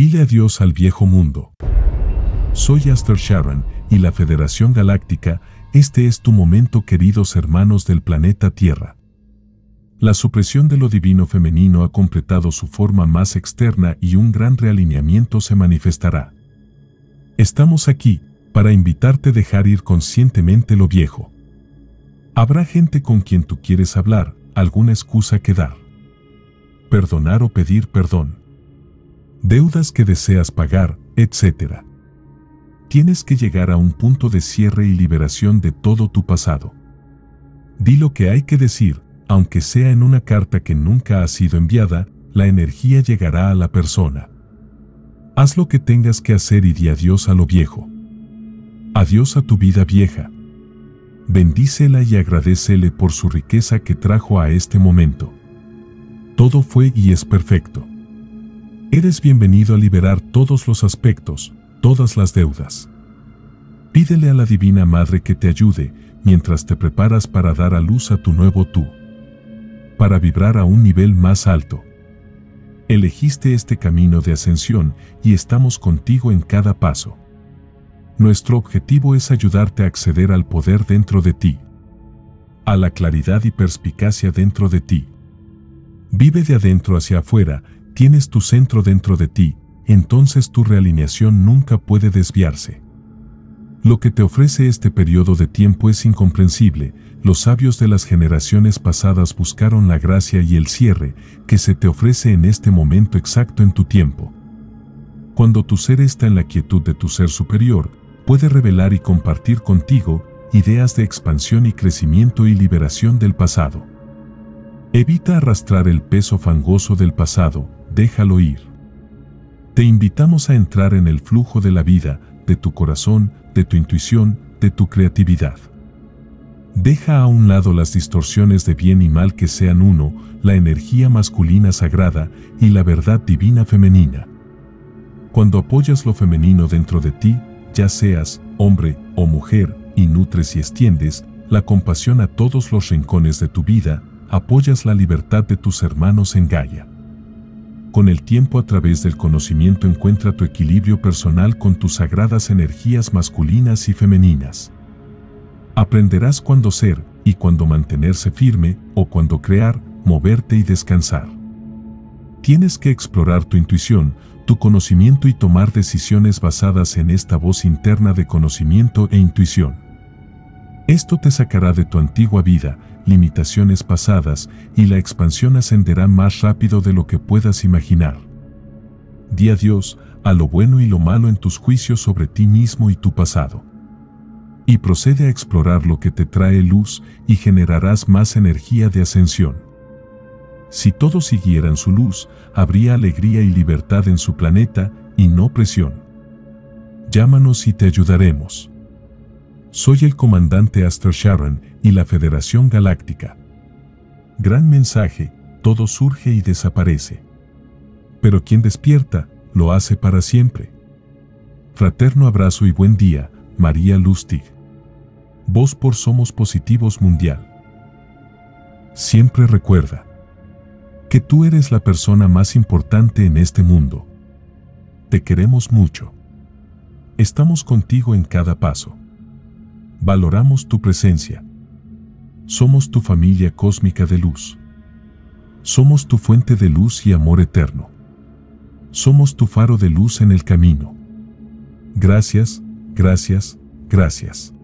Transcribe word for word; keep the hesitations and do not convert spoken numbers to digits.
Dile adiós al viejo mundo. Soy Ashtar Sheran y la Federación Galáctica, este es tu momento, queridos hermanos del planeta Tierra. La supresión de lo divino femenino ha completado su forma más externa y un gran realineamiento se manifestará. Estamos aquí para invitarte a dejar ir conscientemente lo viejo. Habrá gente con quien tú quieres hablar, alguna excusa que dar, perdonar o pedir perdón, deudas que deseas pagar, etcétera. Tienes que llegar a un punto de cierre y liberación de todo tu pasado. Di lo que hay que decir, aunque sea en una carta que nunca ha sido enviada, la energía llegará a la persona. Haz lo que tengas que hacer y di adiós a lo viejo. Adiós a tu vida vieja. Bendícela y agradécele por su riqueza que trajo a este momento. Todo fue y es perfecto. Eres bienvenido a liberar todos los aspectos, todas las deudas. Pídele a la Divina Madre que te ayude mientras te preparas para dar a luz a tu nuevo tú, para vibrar a un nivel más alto. Elegiste este camino de ascensión y estamos contigo en cada paso. Nuestro objetivo es ayudarte a acceder al poder dentro de ti, a la claridad y perspicacia dentro de ti. Vive de adentro hacia afuera, tienes tu centro dentro de ti, entonces tu realineación nunca puede desviarse. Lo que te ofrece este periodo de tiempo es incomprensible. Los sabios de las generaciones pasadas buscaron la gracia y el cierre que se te ofrece en este momento exacto en tu tiempo. Cuando tu ser está en la quietud de tu ser superior, puede revelar y compartir contigo ideas de expansión y crecimiento y liberación del pasado. Evita arrastrar el peso fangoso del pasado, déjalo ir. Te invitamos a entrar en el flujo de la vida, de tu corazón, de tu intuición, de tu creatividad. Deja a un lado las distorsiones de bien y mal que sean uno, la energía masculina sagrada y la verdad divina femenina. Cuando apoyas lo femenino dentro de ti, ya seas hombre o mujer, y nutres y extiendes la compasión a todos los rincones de tu vida, apoyas la libertad de tus hermanos en Gaia. Con el tiempo, a través del conocimiento, encuentra tu equilibrio personal con tus sagradas energías masculinas y femeninas. Aprenderás cuándo ser y cuándo mantenerse firme, o cuándo crear, moverte y descansar. Tienes que explorar tu intuición, tu conocimiento y tomar decisiones basadas en esta voz interna de conocimiento e intuición. Esto te sacará de tu antigua vida, limitaciones pasadas, y la expansión ascenderá más rápido de lo que puedas imaginar. Di adiós a lo bueno y lo malo en tus juicios sobre ti mismo y tu pasado. Y procede a explorar lo que te trae luz y generarás más energía de ascensión. Si todos siguieran su luz, habría alegría y libertad en su planeta y no presión. Llámanos y te ayudaremos. Soy el comandante Ashtar Sheran y la Federación Galáctica. Gran mensaje, todo surge y desaparece. Pero quien despierta, lo hace para siempre. Fraterno abrazo y buen día, María Lustig. Voz por Somos Positivos Mundial. Siempre recuerda que tú eres la persona más importante en este mundo. Te queremos mucho. Estamos contigo en cada paso. Valoramos tu presencia. Somos tu familia cósmica de luz. Somos tu fuente de luz y amor eterno. Somos tu faro de luz en el camino. Gracias, gracias, gracias.